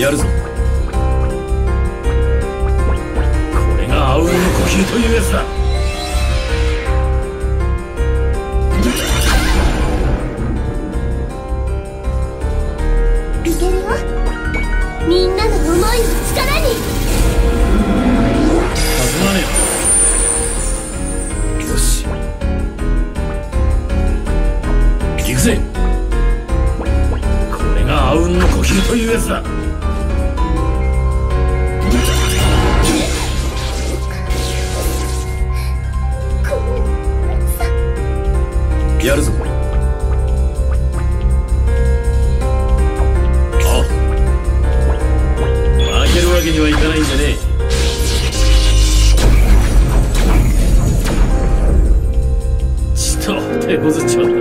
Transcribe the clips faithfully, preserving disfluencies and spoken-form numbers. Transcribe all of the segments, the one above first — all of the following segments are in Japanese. やるぞ。これが阿吽の呼吸というやつだ。いけるわ。みんなの思いを力に。弾まねえよ。これが阿吽の呼吸というやつだ。やるぞ。ああ、負けるわけにはいかないんじゃねえ。ちょっと手こずっちまったな。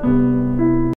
Thank you.